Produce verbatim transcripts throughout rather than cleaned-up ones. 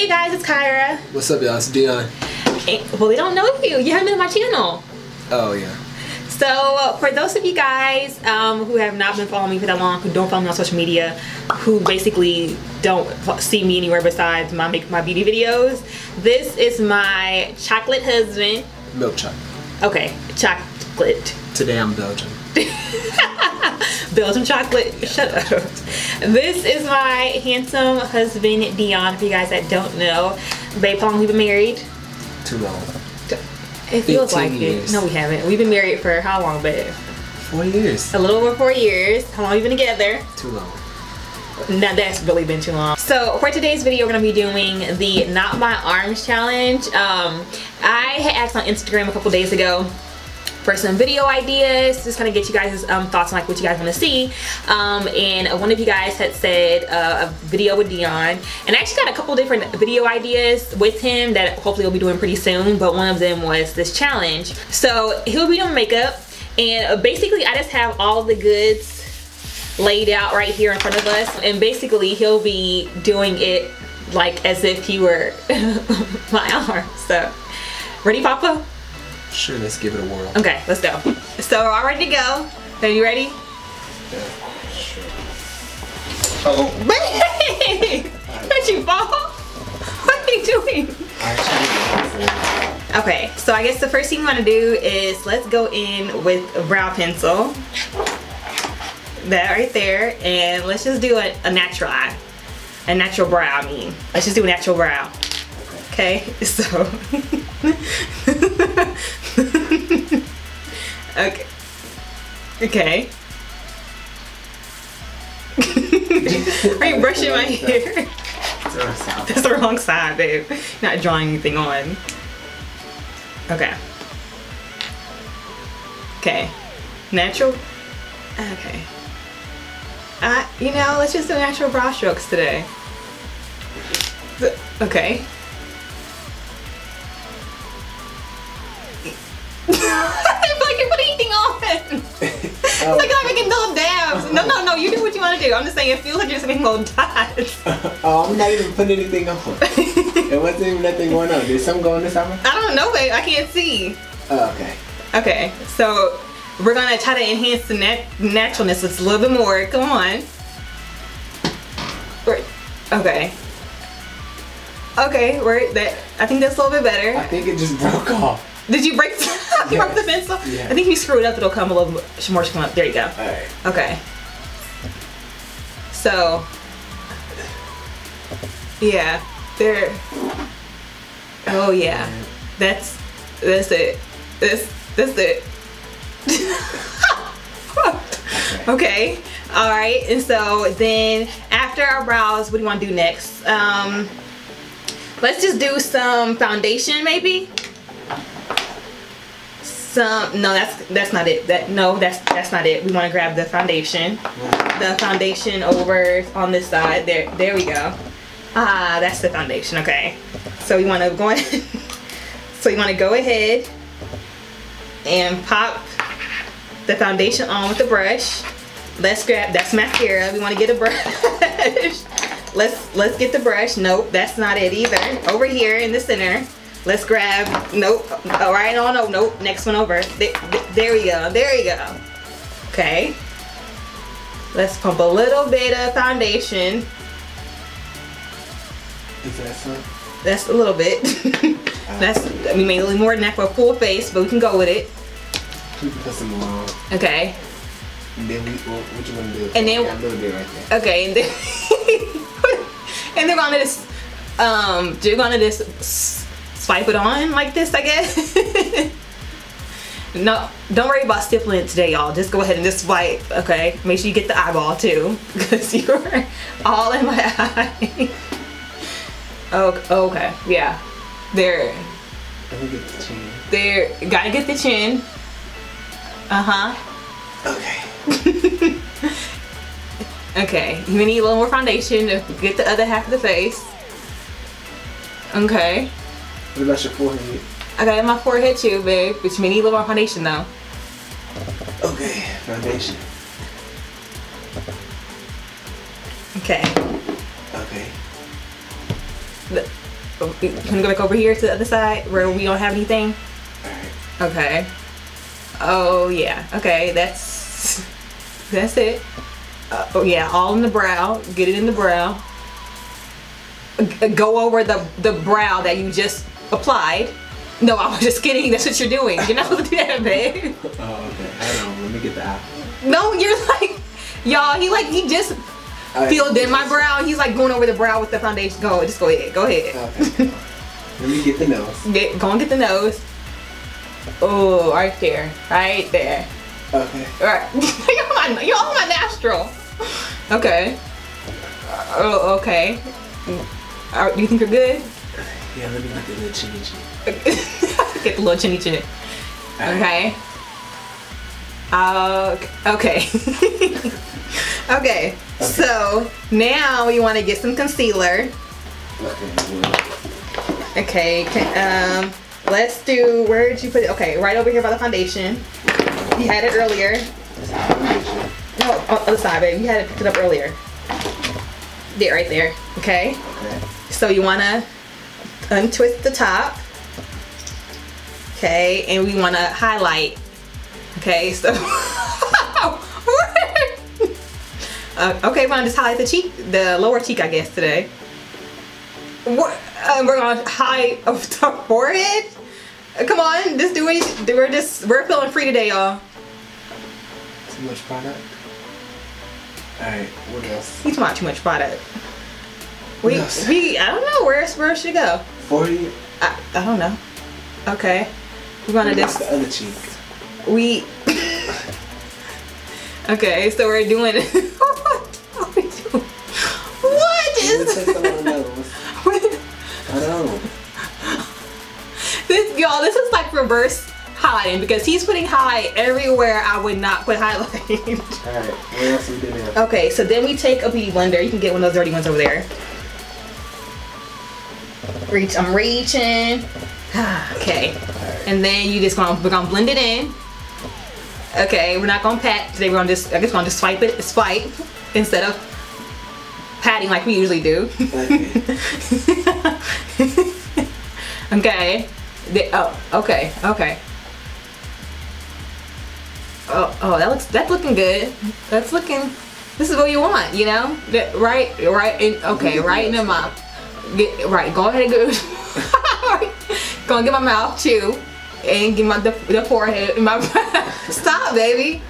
Hey you guys, it's Kyra. What's up y'all, it's Dion. Well, we don't know you, you haven't been on my channel. Oh yeah. So for those of you guys um, who have not been following me for that long, who don't follow me on social media, who basically don't see me anywhere besides my my beauty videos, this is my chocolate husband. Milk chocolate. Okay, chocolate. Today I'm Belgian. Belgium chocolate. Yeah, shut Belgium. Up. This is my handsome husband Dion. For you guys that don't know, Baypong, we've been married. Too long. It feels like years. It. No, we haven't. We've been married for how long, babe? Four years. A little over four years. How long have you been together? Too long. Now that's really been too long. So for today's video, we're gonna be doing the Not My Arms challenge. Um, I had asked on Instagram a couple days ago for some video ideas, just kind of get you guys' um, thoughts on like what you guys want to see. Um, and one of you guys had said uh, a video with Dion, and I actually got a couple different video ideas with him that hopefully we'll be doing pretty soon. But one of them was this challenge. So he'll be doing makeup, and basically I just have all the goods laid out right here in front of us, and basically he'll be doing it like as if he were my arm. So ready, Papa? Sure, let's give it a whirl. Okay, let's go. So we're all ready to go. Are you ready? Yeah, sure. Oh, wait! Did you fall? What are you doing? Okay, so I guess the first thing you want to do is let's go in with a brow pencil. That right there, and let's just do a, a natural eye. A natural brow, I mean. Let's just do a natural brow. Okay, so. Okay. Okay. Are you brushing my hair? That's the wrong side, babe. Not drawing anything on. Okay. Okay. Natural? Okay. Uh, you know, let's just do natural brow strokes today. Okay. I feel like you're putting anything on. It's like I'm making little dabs. No, no, no, you do what you want to do. I'm just saying it feels like you're just making little dots. Oh, I'm not even putting anything on. There wasn't even nothing going on. Did something go on this summer? I don't know, babe. I can't see. Oh, okay. Okay, so we're gonna try to enhance the nat naturalness just a little bit more. Come on. We're, okay. Okay, we're, that, I think that's a little bit better. I think it just broke off. Did you break, you broke the pencil? Yeah. I think if you screw it up, it'll come a little more. Come up. There you go. All right. Okay. So, yeah, there. Oh yeah, that's that's it. That's that's it. Okay, all right, and so then after our brows, what do you want to do next? Um, let's just do some foundation, maybe. Some no, that's that's not it. That no, that's that's not it. We want to grab the foundation, the foundation over on this side. There, there we go. Ah, that's the foundation. Okay, so you want to go. So you want to go ahead and pop the foundation on with the brush. Let's grab, that's mascara. We want to get a brush. let's let's get the brush. Nope, that's not it either. Over here in the center. Let's grab, nope. All right, oh no, nope. Next one over. There, there we go. There we go. Okay. Let's pump a little bit of foundation. Is that some? That's a little bit. That's, we made a little more than that for a full face, but we can go with it. Okay. And then we, what you want to do? And then, yeah, a little bit right there. Okay, and then, and they're gonna just, um, you're gonna just swipe it on like this, I guess. No, don't worry about stippling it today, y'all. Just go ahead and just swipe, okay? Make sure you get the eyeball too, because you're all in my eye. Oh, okay, yeah. There. Gotta get the chin. There, gotta get the chin. Uh-huh. Okay. Okay, you need a little more foundation to get the other half of the face. Okay. What about your forehead? I got it in my forehead too, babe, but you may need a little more foundation though. Okay, foundation. Okay. Okay. the, can we go back over here to the other side where we don't have anything? Okay. Oh yeah. Okay, that's that's it. Uh, oh yeah, all in the brow. Get it in the brow. Go over the the brow that you just applied. No, I was just kidding. That's what you're doing. You're not supposed to do that, babe. Oh, okay. I don't know. Let me get the eye. No, you're like, y'all. He like he just right. filled in my brow, and he's like going over the brow with the foundation. Go, just go ahead. Go ahead. Okay. Let me get the nose. Get, go and get the nose. Oh, right there, right there. Okay. All right. You're on my, you're on my nostril. Okay. Oh, okay. Right, do you think you're good? Yeah, let me get the little chinny chin. Get the little chinny chin. Okay. Uh, okay. okay. Okay. So now we want to get some concealer. Okay. Okay. Can, um, let's do. Where did you put it? Okay, right over here by the foundation. You had it earlier. No, on the other side, babe. You had it picked it up earlier. There, right there. Okay. Okay. So you wanna untwist the top, okay, and we want to highlight, okay, so, uh, okay, we're going to just highlight the cheek, the lower cheek, I guess, today. What, uh, we're going to highlight the forehead, uh, come on, just do it, we're just, we're feeling free today, y'all. Too much product? Alright, what else? You talking about too much product. We, we, I don't know, where, where should it go? forty? I, I don't know. Okay. We're gonna just... the other cheek. We... okay, so we're doing... what are we doing? What is... what? I don't know. This, y'all, this is like reverse highlighting because he's putting highlight everywhere I would not put highlight. Alright, what else we doing here? Okay, so then we take a beauty blender. You can get one of those dirty ones over there. Reach, I'm reaching. Okay. And then you just gonna we're gonna blend it in. Okay, we're not gonna pat today, we're gonna just I guess we're gonna just swipe it swipe instead of patting like we usually do. okay. The, oh, okay, okay. Oh oh that looks that's looking good. That's looking this is what you want, you know? That, right right in okay, right in the mouth. Get, right, go ahead and go. right. Go and get my mouth too, and get my the, the forehead. My stop, baby.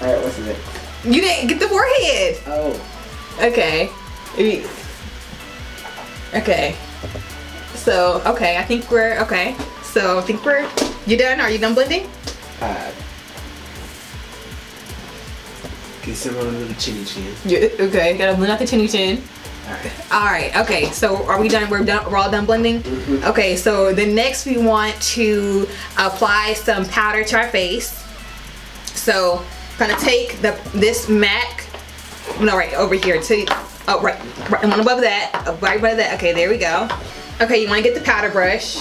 All right, what's it? You didn't get the forehead. Oh. Okay. Okay. So okay, I think we're okay. So I think we're. You done? Are you done blending? Uh. Get some on the chinny chin. Yeah, okay, gotta blend out the chinny chin. All right. Okay. So are we done? We're done. We're all done blending. Mm-hmm. Okay. So the next we want to apply some powder to our face. So I'm gonna take the this Mac. No, right over here. To oh, right, right. And one above that. Right above that. Okay. There we go. Okay. You want to get the powder brush.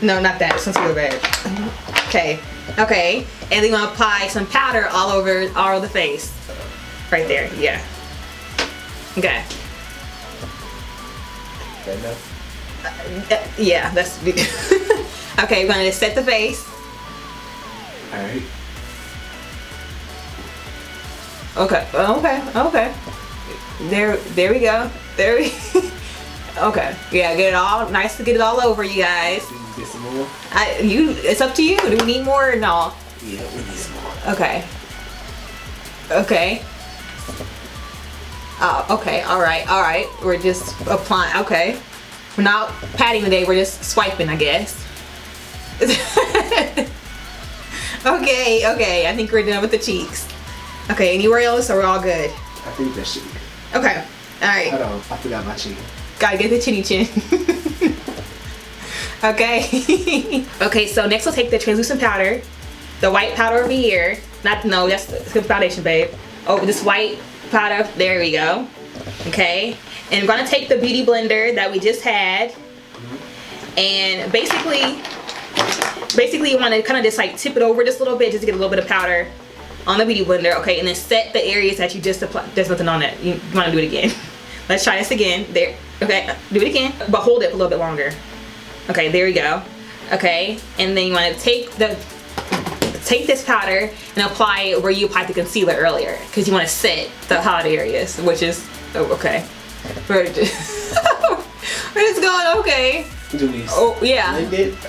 No, not that. Since we're red. Okay. Okay. And then you want to apply some powder all over all over the face. Right there. Yeah. Okay. Uh, uh, yeah, that's okay. We're gonna set the face. All right. Okay. Okay. Okay. There. There we go. There we. okay. Yeah. Get it all nice to get it all over, you guys. Get some more. I. You. It's up to you. Do we need more or no? Yeah, we need some more. Okay. Okay. Oh, okay, alright, alright. We're just applying, okay. We're not patting today, we're just swiping, I guess. okay, okay, I think we're done with the cheeks. Okay, anywhere else, or we're all good? I think that's cheek. Okay, alright. Hold on, I forgot my cheek. Gotta get the chinny chin. okay. okay, so next we'll take the translucent powder, the white powder over here. Not, no, that's the foundation, babe. Oh, this white. Powder, there we go. Okay, and I'm gonna take the beauty blender that we just had, and basically, basically you want to kind of just like tip it over just a little bit, just to get a little bit of powder on the beauty blender. Okay, and then set the areas that you just applied. There's nothing on it. You want to do it again. Let's try this again. There. Okay, do it again, but hold it a little bit longer. Okay, there we go. Okay, and then you want to take the take this powder and apply it where you applied the concealer earlier, because you want to set the hot areas, which is oh, okay. We're just, we're just going okay. Oh yeah,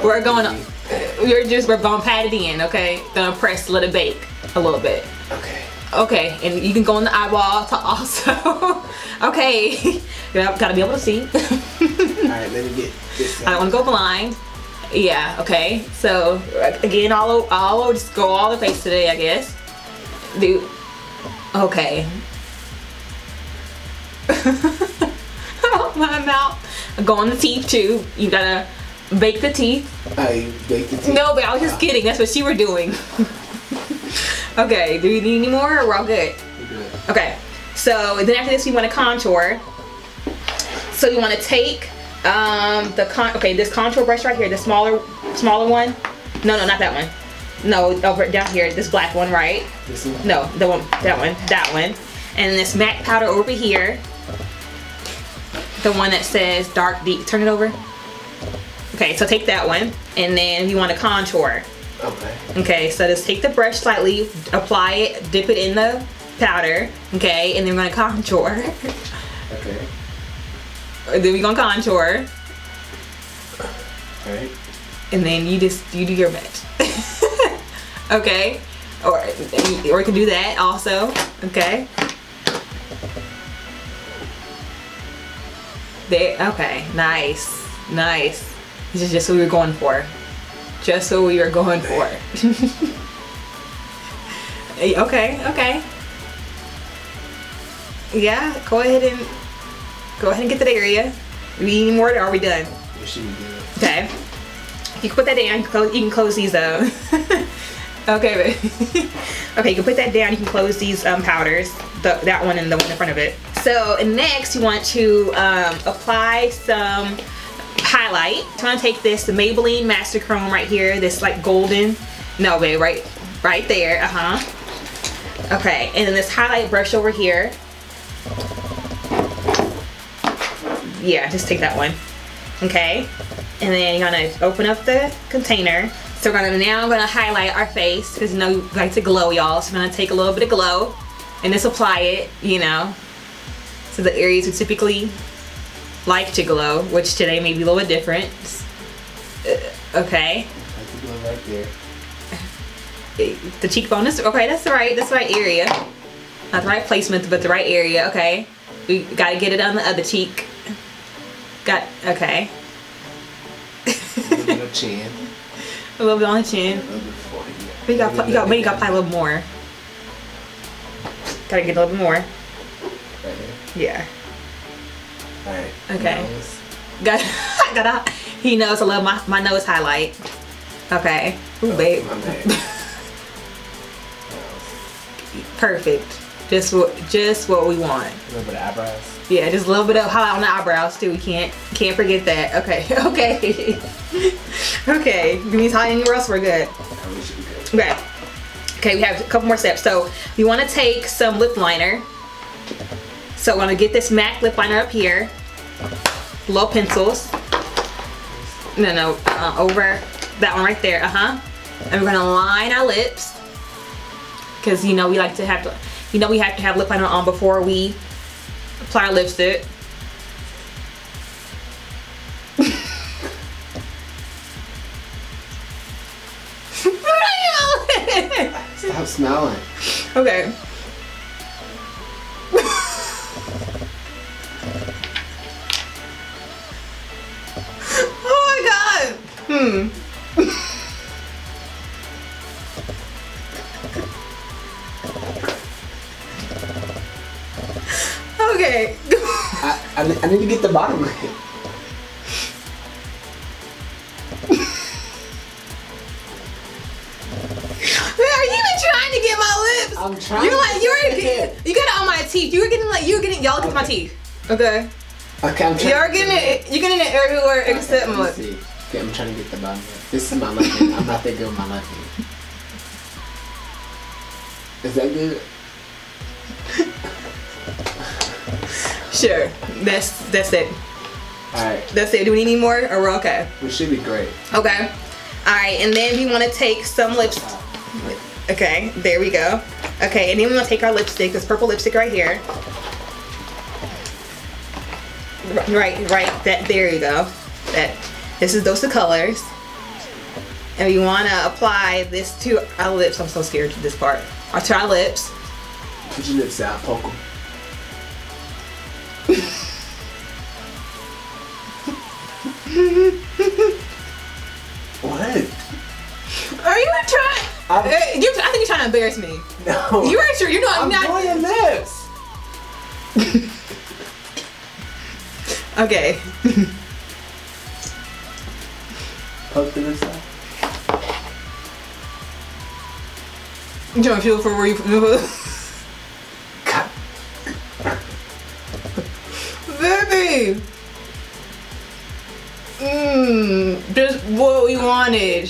we're going. We're just we're gonna pat it in. Okay, gonna press, let it bake a little bit. Okay. Okay, and you can go on the eyeball to also. Okay, gotta be able to see. Alright, let me get this. I don't want to go blind. Yeah, okay. So, again, all I'll just go all the face today, I guess. Dude. Okay. My mouth. Go on the teeth, too. You gotta bake the teeth. I bake the teeth. No, but I was just kidding. That's what she were doing. Okay, do you need any more or we're all good? We're good. Okay, so then after this, you want to contour. So you want to take um, the con okay this contour brush right here, the smaller smaller one. No, no, not that one. No, over down here, this black one, right? This one? No, the one, that one, that one. And this MAC powder over here, the one that says dark deep. Turn it over. Okay, so take that one, and then you want to contour. Okay. Okay, so just take the brush slightly, apply it, dip it in the powder, okay, and then we're gonna contour. Okay. And then we're gonna contour. Alright. And then you just you do your match. Okay. Or or you can do that also. Okay. There. Okay. Nice. Nice. This is just what we were going for. Just what we were going for. Okay, okay. Yeah, go ahead and go ahead and get that area. Do we need any more or are we done? We should be done. Okay. You can put that down, you can close these up. Okay, okay, you can put that down, you can close these um, powders. The, that one and the one in front of it. So and next you want to um, apply some highlight. I'm trying to take this the Maybelline Master Chrome right here, this like golden, no babe, right right there, uh-huh. Okay, and then this highlight brush over here. Yeah, just take that one. Okay, and then you're gonna open up the container. So we're gonna now I'm gonna highlight our face, because you know we like to glow, y'all. So we're gonna take a little bit of glow and just apply it, you know, to the areas we typically like to glow, which today may be a little bit different. Uh, okay. I can go right there. The cheekbone is okay. That's the right. That's the right area. Not the right placement, but the right area. Okay. We gotta get it on the other cheek. Got okay. A little bit of chin. A little bit on the chin. A little bit for you. But you got. You got. But you got to apply a little more. Gotta get a little bit more. Right here. Yeah. Alright. Okay. Got, got a, he knows I love my, my nose highlight. Okay. Ooh, oh, babe. Perfect. Just what just what we want. A little bit of eyebrows. Yeah, just a little bit of highlight on the eyebrows too. We can't can't forget that. Okay. Okay. Okay. Give me highlight anywhere else, we're good. Okay. Okay, we have a couple more steps. So you want to take some lip liner. So I'm gonna get this MAC lip liner up here, little pencils, no, no, uh, over that one right there, uh-huh. And we're gonna line our lips, because you know we like to have to, you know we have to have lip liner on before we apply our lipstick. Stop smelling. Okay. Hmm. Okay. I, I, I need to get the bottom of it. Are you even trying to get my lips? I'm trying. You're like you're getting, you got it on my teeth. You were getting like you were getting y'all okay. Get my teeth. Okay. Okay. I'm trying. You're getting it. You're getting it everywhere okay, except my lips. See. Okay, I'm trying to get the bottom of it. This is my left hand. I'm not that good with my left hand. Is that good? sure. That's that's it. Alright. That's it. Do we need any more or we're okay? We should be great. Okay. Alright, and then we want to take some lipstick. Okay, there we go. Okay, and then we want to take our lipstick, this purple lipstick right here. Right, right, that, there you go. That, this is those colors. And we want to apply this to our lips. I'm so scared of this part. I'll try lips. Put your lips out, poke them. What? Are you trying? Uh, you're, I think you're trying to embarrass me. No. You're right, sure. You're not. I'm not doing your lips. Okay. Poke to this side. You trying to feel for where you put? Baby! Mmm, just what we wanted.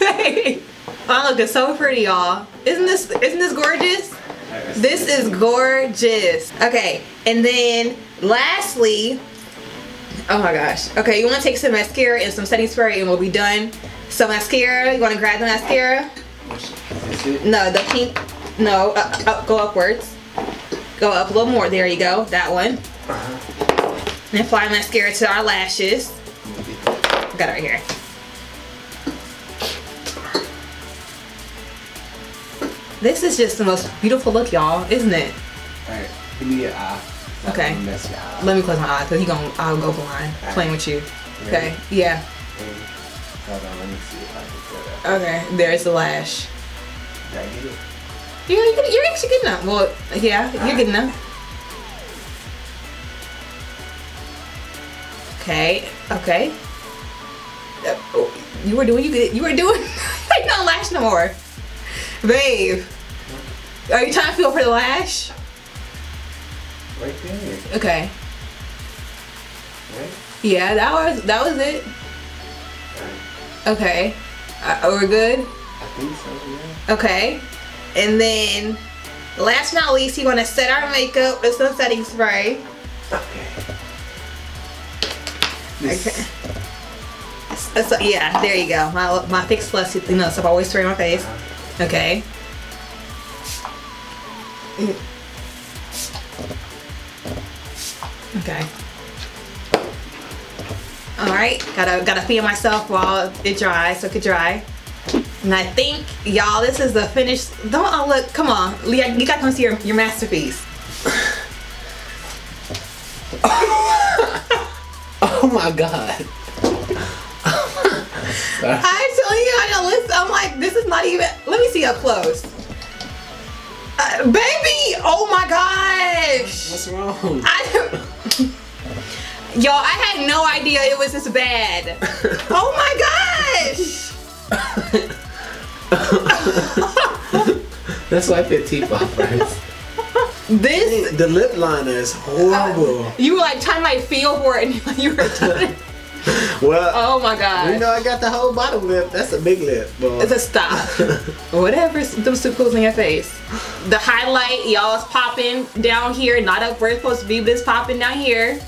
Hey! I look, it's so pretty, y'all. Isn't this isn't this gorgeous? This is gorgeous. Okay, and then lastly, oh my gosh. Okay, you want to take some mascara and some setting spray and we'll be done. So mascara, you want to grab the mascara? No, the pink. No, uh, uh, go upwards. Go up a little more. There you go. That one. Uh-huh. And apply mascara to our lashes. Got it right here. This is just the most beautiful look, y'all, isn't it? Alright, give me your eye. Okay. Mess your eye. Let me close my eye because he gonna I'll go blind right. Playing with you. Okay. Ready? Yeah. Ready? Hold on, let me see if I can get that. Okay, there's the lash. Did I get it? You're, you're actually good enough. Well, yeah, all you're right. Good enough. Okay, okay. Oh, you were doing, you good. You were doing, you don't lash no more. Babe, are you trying to feel for the lash? Right there. Okay. Right? Yeah, that was, that was it. Right. Okay. Uh, we're good? I think so, yeah. Okay. And then, last but not least, you want to set our makeup with some setting spray. Okay. This. Okay. So, so, yeah, there you go. My my thick plus, you know, stuff I always spray on my face. Okay. Okay. All right. Gotta gotta feel myself while it dries, so it could dry. And I think, y'all, this is the finished. Don't oh, look. Come on, Leah, you got to come see your, your masterpiece. Oh my God! I'm telling you, I know. Listen, I'm like, this is not even. Let me see up close, uh, baby. Oh my gosh! What's wrong? I, y'all, I had no idea it was this bad. Oh my gosh! That's why I put T-pop first. This the lip liner is horrible. Uh, you were like trying to like feel for it, and you were trying. Well, oh my God! You know I got the whole bottom lip. That's a big lip. Boy. It's a stop. Whatever them circles in your face. The highlight, y'all, is popping down here. Not up where it's supposed to be, but it's popping down here.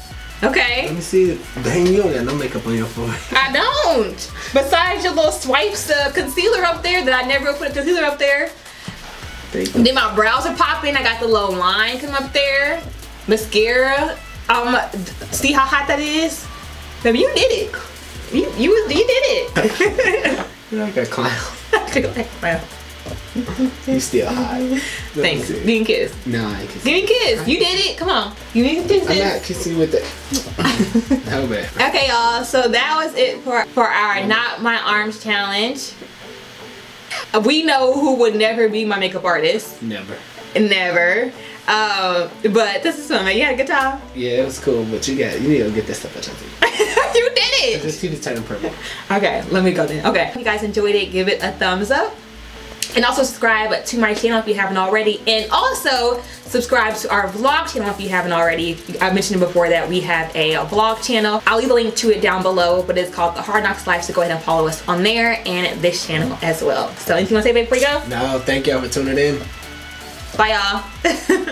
Okay. Let me see. Dang, you don't got no makeup on your forehead. I don't. Besides your little swipes of concealer up there that I never put a concealer up there. Then my brows are popping. I got the little line coming up there. Mascara. Um, see how hot that is? Baby, you did it. You you you did it. You're like a clown. You're like a clown. You still hot. Thanks. You didn't kiss. No, I kissed. You didn't kiss. You did it. Come on. You didn't kiss. I'm not kissing with it. No bad. Okay, y'all. So that was it for for our Not My Arms challenge. We know who would never be my makeup artist. Never. Never. Um, but this is fun. Man. You had a good time. Yeah, it was cool. But you got you need to get this stuff out of you. You did it. I just need to turn purple. Okay, let me go then. Okay, if you guys enjoyed it, give it a thumbs up. And also subscribe to my channel if you haven't already. And also subscribe to our vlog channel if you haven't already. I mentioned before that we have a vlog channel. I'll leave a link to it down below, but it's called The Hard Knocks Life, so go ahead and follow us on there and this channel as well. So anything you want to say babe, before you go? No, thank y'all for tuning in. Bye y'all.